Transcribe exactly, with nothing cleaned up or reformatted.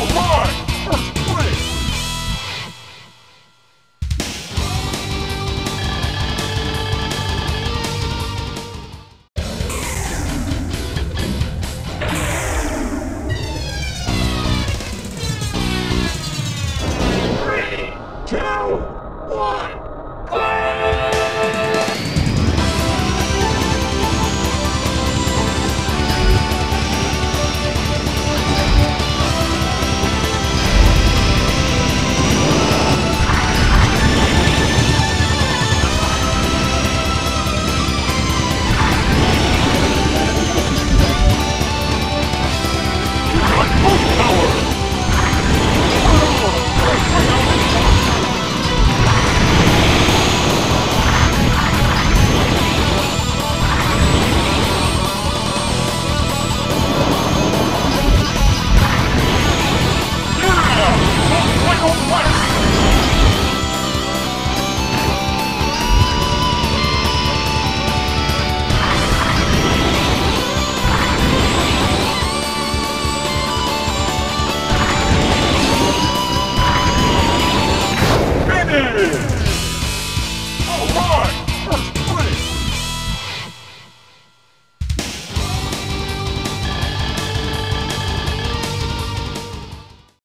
Oh, Lord!